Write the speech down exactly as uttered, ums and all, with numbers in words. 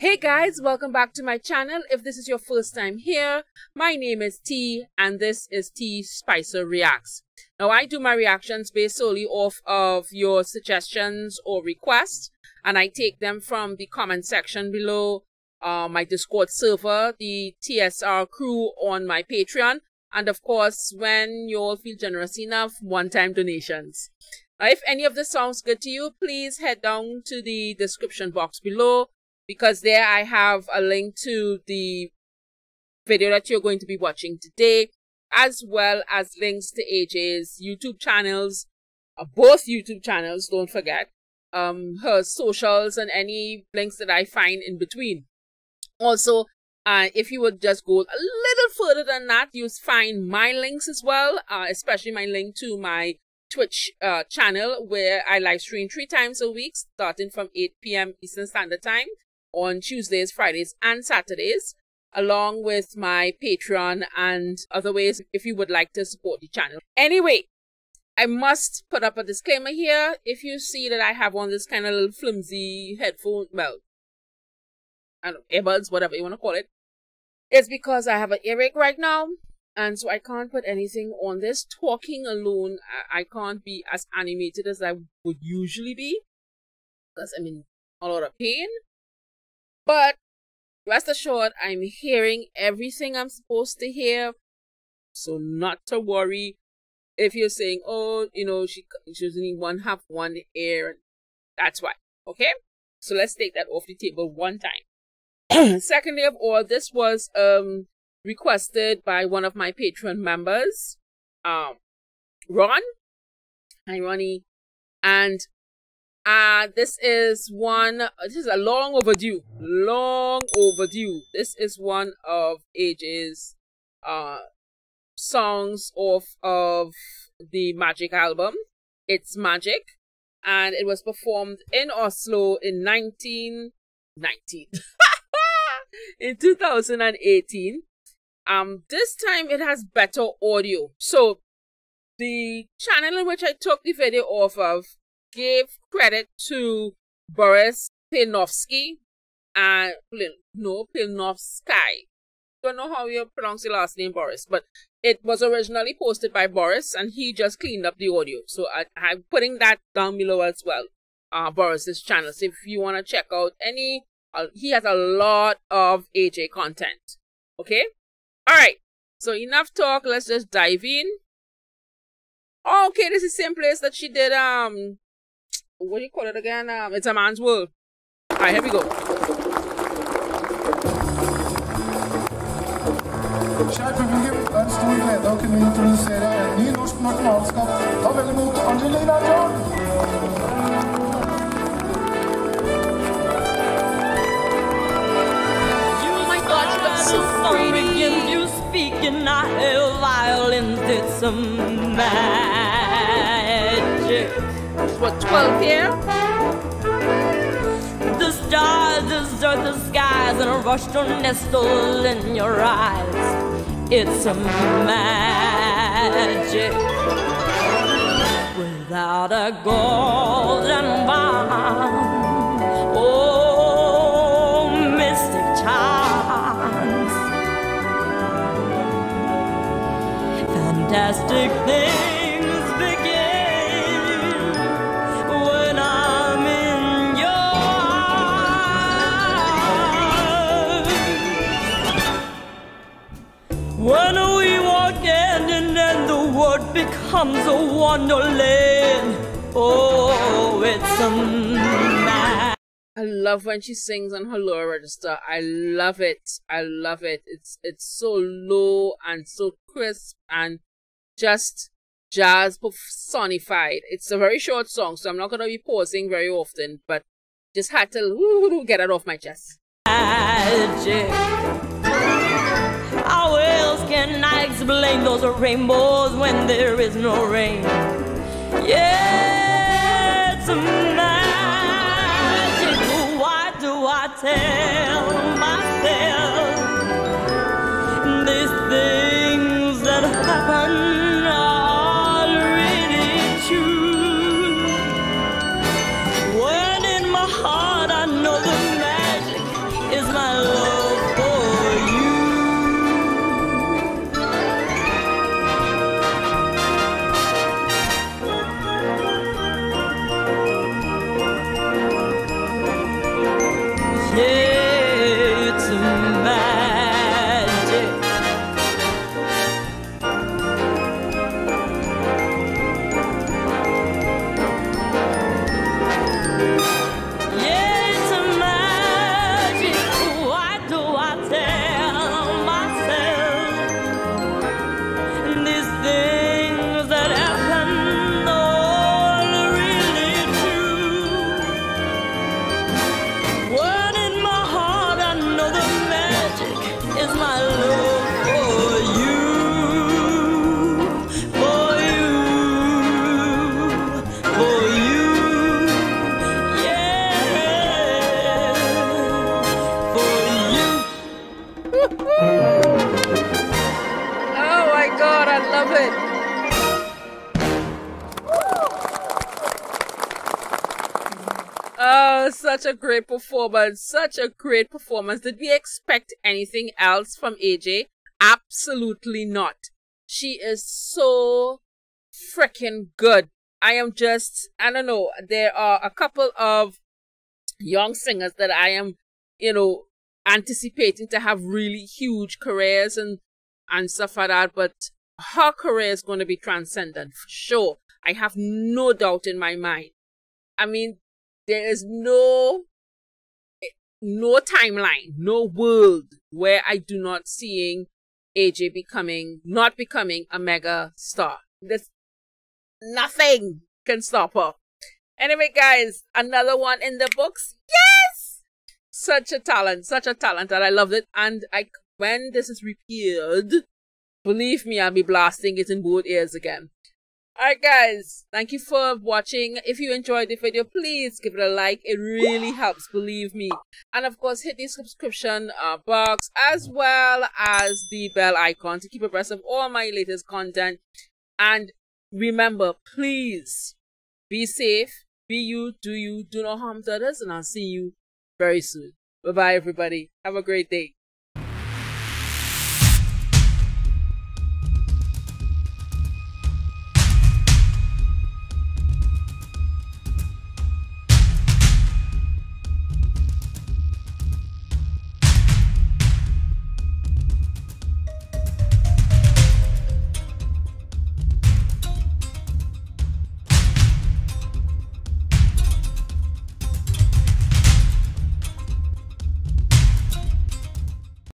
Hey guys, welcome back to my channel. If this is your first time here, my name is T and this is TeeSpicerReacts. Now I do my reactions based solely off of your suggestions or requests, and I take them from the comment section below, uh, my Discord server, the T S R crew on my Patreon, and of course when you all feel generous enough, one-time donations. Now, if any of this sounds good to you, please head down to the description box below, because there I have a link to the video that you're going to be watching today, as well as links to A J's YouTube channels, uh, both YouTube channels, don't forget, um, her socials and any links that I find in between. Also, uh, if you would just go a little further than that, you'll find my links as well, uh, especially my link to my Twitch uh, channel, where I live stream three times a week, starting from eight P M Eastern Standard Time, on Tuesdays, Fridays, and Saturdays, along with my Patreon and other ways if you would like to support the channel. Anyway, I must put up a disclaimer here. If you see that I have on this kind of little flimsy headphone, well, I don't know, earbuds, whatever you want to call it, it's because I have an earache right now, and so I can't put anything on this. Talking alone, I, I can't be as animated as I would usually be, because I'm in a lot of pain. But rest assured, I'm hearing everything I'm supposed to hear, so not to worry. If you're saying, "Oh, you know, she she doesn't need one half one ear," that's why. Okay, so let's take that off the table one time. Secondly of all, this was um requested by one of my Patreon members, um, Ron. Hi, Ronnie, and. Uh, this is one, this is a long overdue, long overdue. This is one of A J's uh, songs off of the Magic album, It's Magic. And it was performed in Oslo in nineteen nineteen, in two thousand eighteen. Um, this time it has better audio. So the channel in which I took the video off of gave credit to Boris Palenovski, and no, Palenovski. Don't know how you pronounce the last name, Boris, but it was originally posted by Boris, and he just cleaned up the audio. So I, I'm putting that down below as well, uh, Boris's channel. So if you want to check out any, uh, he has a lot of A J content. Okay, all right. So enough talk. Let's just dive in. Oh, okay, this is the same place that she did um. What do you call it again? Um, it's a man's world. All right, here we go. Kära publik, det är en stor glädje att kunna introducera en ny norsk nationalskatt. Ta väl emot Angelina Jolie. So funny, and you speak, and I hear violins. It's a magic. What, twelve here? The stars desert the skies and rush to nestle in your eyes. It's a magic. Without a golden bond, oh, mystic child. Fantastic things begin when I'm in your arms. When we walk hand in hand, the world becomes a wonderland. Oh, it's a magic. I love when she sings on her lower register. I love it. I love it. It's it's so low and so crisp and just jazz personified. It's a very short song, so I'm not going to be pausing very often, but just had to ooh, get it off my chest. Magic. How else can I explain those rainbows when there is no rain? Yeah, it's magic. Why do I tell myself these things that happen? such a great performance, such a great performance. Did we expect anything else from A J? Absolutely not. She is so freaking good. I am just, I don't know, there are a couple of young singers that I am, you know, anticipating to have really huge careers and, and stuff like that, but her career is going to be transcendent for sure. I have no doubt in my mind. I mean, there is no, no timeline, no world where I do not seeing A J becoming, not becoming a mega star. There's nothing can stop her. Anyway, guys, another one in the books. Yes! Such a talent, such a talent, and I loved it. And I, when this is repaired, believe me, I'll be blasting it in both ears again. Alright guys, thank you for watching. If you enjoyed the video, please give it a like. It really helps, believe me. And of course, hit the subscription uh, box as well as the bell icon to keep abreast of all my latest content. And remember, please be safe, be you, do you, do no harm to others, and I'll see you very soon. Bye-bye everybody. Have a great day.